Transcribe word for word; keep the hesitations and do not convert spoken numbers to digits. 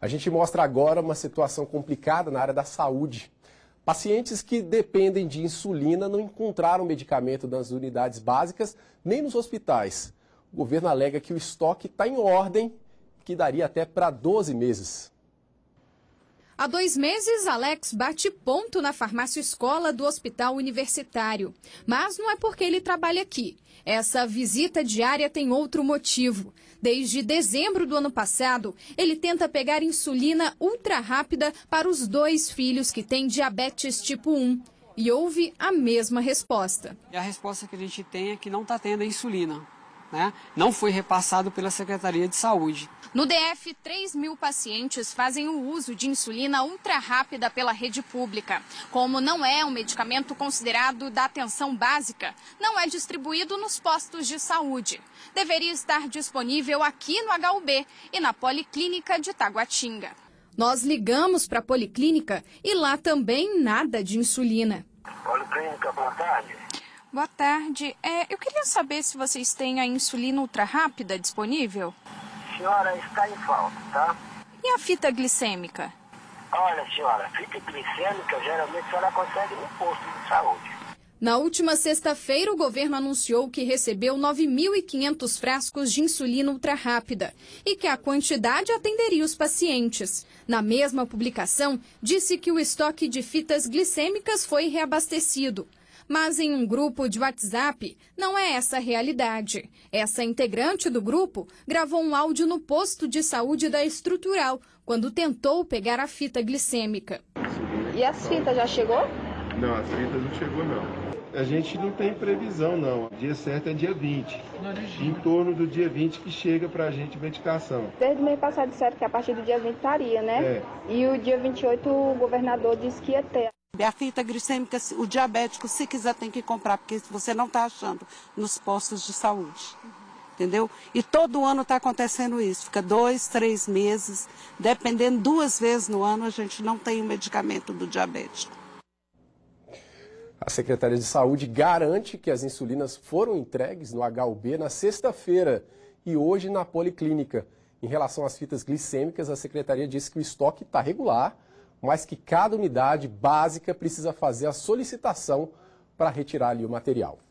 A gente mostra agora uma situação complicada na área da saúde. Pacientes que dependem de insulina não encontraram medicamento nas unidades básicas nem nos hospitais. O governo alega que o estoque está em ordem, que daria até para doze meses. Há dois meses, Alex bate ponto na farmácia escola do Hospital Universitário. Mas não é porque ele trabalha aqui. Essa visita diária tem outro motivo. Desde dezembro do ano passado, ele tenta pegar insulina ultra rápida para os dois filhos que têm diabetes tipo um. E houve a mesma resposta. E a resposta que a gente tem é que não está tendo a insulina, né? Não foi repassado pela Secretaria de Saúde. No D F, três mil pacientes fazem o uso de insulina ultra rápida pela rede pública. Como não é um medicamento considerado da atenção básica, não é distribuído nos postos de saúde. Deveria estar disponível aqui no H U B e na Policlínica de Taguatinga. Nós ligamos para a Policlínica e lá também nada de insulina. Policlínica, boa tarde. Boa tarde. É, eu queria saber se vocês têm a insulina ultra rápida disponível. Senhora, está em falta, tá? E a fita glicêmica? Olha, senhora, fita glicêmica geralmente a senhora consegue no posto de saúde. Na última sexta-feira, o governo anunciou que recebeu nove mil e quinhentos frascos de insulina ultrarrápida e que a quantidade atenderia os pacientes. Na mesma publicação, disse que o estoque de fitas glicêmicas foi reabastecido. Mas em um grupo de WhatsApp, não é essa a realidade. Essa integrante do grupo gravou um áudio no posto de saúde da Estrutural, quando tentou pegar a fita glicêmica. E as fitas já chegou? Não, as fitas não chegou não. A gente não tem previsão não. O dia certo é dia vinte. Em torno do dia vinte que chega para a gente medicação. Desde o mês passado disseram que a partir do dia vinte estaria, né? É. E o dia vinte e oito o governador disse que ia ter. A fita glicêmica, o diabético, se quiser, tem que comprar, porque você não está achando nos postos de saúde, entendeu? E todo ano está acontecendo isso, fica dois, três meses, dependendo duas vezes no ano, a gente não tem o medicamento do diabético. A Secretaria de Saúde garante que as insulinas foram entregues no H U B na sexta-feira e hoje na Policlínica. Em relação às fitas glicêmicas, a Secretaria disse que o estoque está regular, mas que cada unidade básica precisa fazer a solicitação para retirar ali o material.